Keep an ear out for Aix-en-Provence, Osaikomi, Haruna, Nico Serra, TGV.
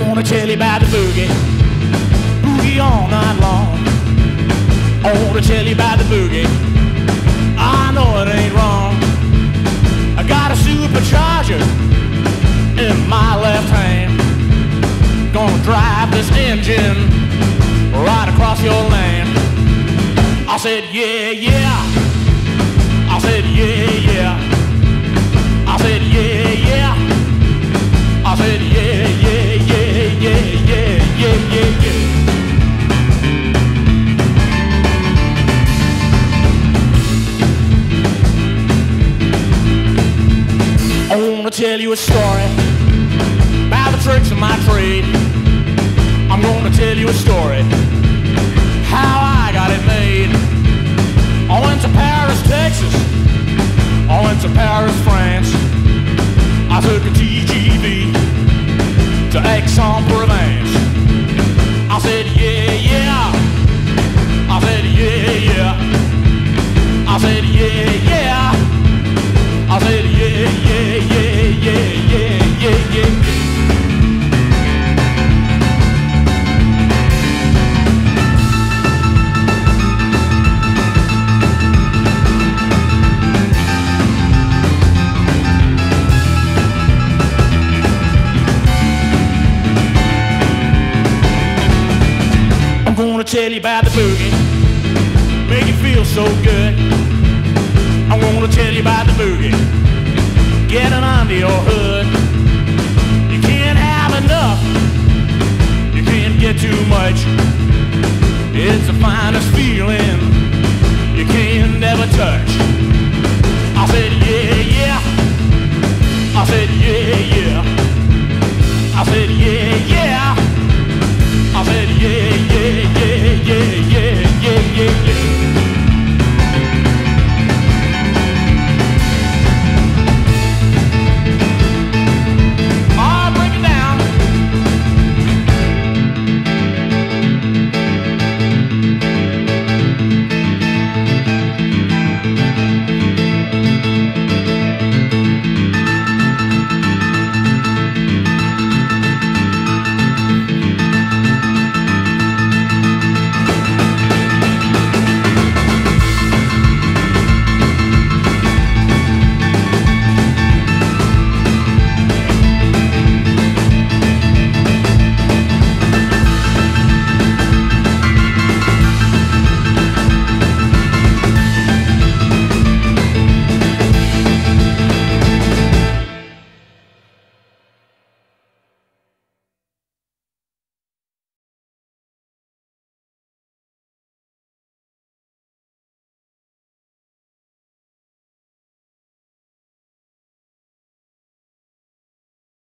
I wanna tell you about the boogie, boogie all night long. I wanna tell you about the boogie, I know it ain't wrong. I got a supercharger in my left hand, gonna drive this engine right across your land. I said yeah, yeah, I said yeah, yeah, I said yeah, yeah, I said yeah, yeah, yeah, yeah, yeah, yeah, yeah, yeah. I wanna tell you a story about the tricks of my trade. I'm gonna tell you a story how I got it made. I went to Paris, Texas. I went to Paris, France. I took a TGV to Aix-en-Provence. I said yeah, yeah, I said yeah, yeah, I said yeah, yeah, I said yeah, yeah, yeah, yeah, yeah, yeah, tell you about the boogie, make you feel so good. I wanna tell you about the boogie, get it under your hood. You can't have enough, you can't get too much. It's the finest feeling you can never touch. I said yeah, yeah, I said yeah.